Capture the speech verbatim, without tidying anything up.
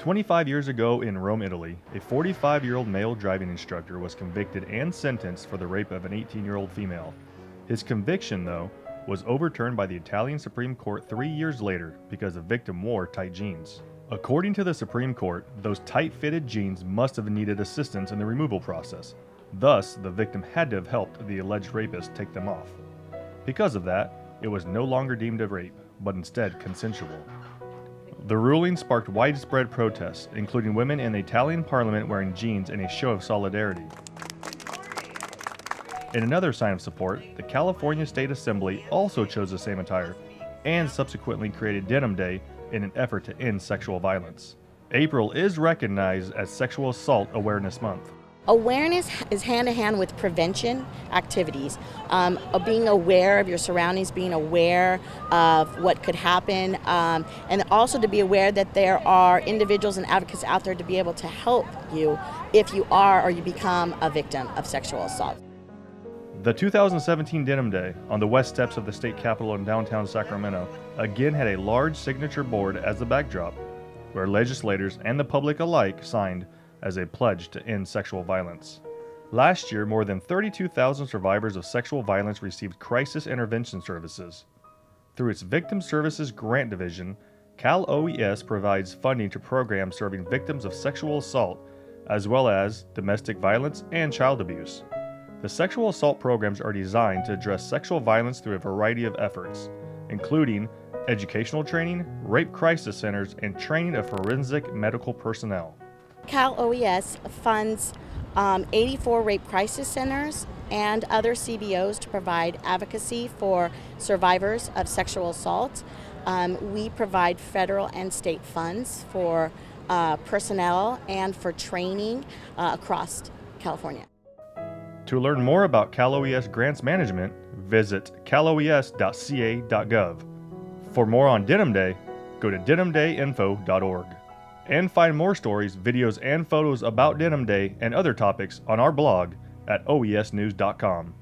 twenty-five years ago in Rome, Italy, a forty-five-year-old male driving instructor was convicted and sentenced for the rape of an eighteen-year-old female. His conviction, though, was overturned by the Italian Supreme Court three years later because the victim wore tight jeans. According to the Supreme Court, those tight-fitted jeans must have needed assistance in the removal process. Thus, the victim had to have helped the alleged rapist take them off. Because of that, it was no longer deemed a rape, but instead consensual. The ruling sparked widespread protests, including women in the Italian parliament wearing jeans in a show of solidarity. In another sign of support, the California State Assembly also chose the same attire and subsequently created Denim Day in an effort to end sexual violence. April is recognized as Sexual Assault Awareness Month. Awareness is hand-to-hand with prevention activities, um, of being aware of your surroundings, being aware of what could happen, um, and also to be aware that there are individuals and advocates out there to be able to help you if you are or you become a victim of sexual assault. The two thousand seventeen Denim Day on the west steps of the state capitol in downtown Sacramento again had a large signature board as the backdrop, where legislators and the public alike signed as a pledge to end sexual violence. Last year, more than thirty-two thousand survivors of sexual violence received crisis intervention services. Through its Victim Services Grant Division, Cal O E S provides funding to programs serving victims of sexual assault, as well as domestic violence and child abuse. The sexual assault programs are designed to address sexual violence through a variety of efforts, including educational training, rape crisis centers, and training of forensic medical personnel. Cal O E S funds um, eighty-four rape crisis centers and other C B Os to provide advocacy for survivors of sexual assault. Um, we provide federal and state funds for uh, personnel and for training uh, across California. To learn more about Cal O E S grants management, visit cal O E S dot C A dot gov. For more on Denim Day, go to Denim Day Info dot org. And find more stories, videos, and photos about Denim Day and other topics on our blog at O E S news dot com.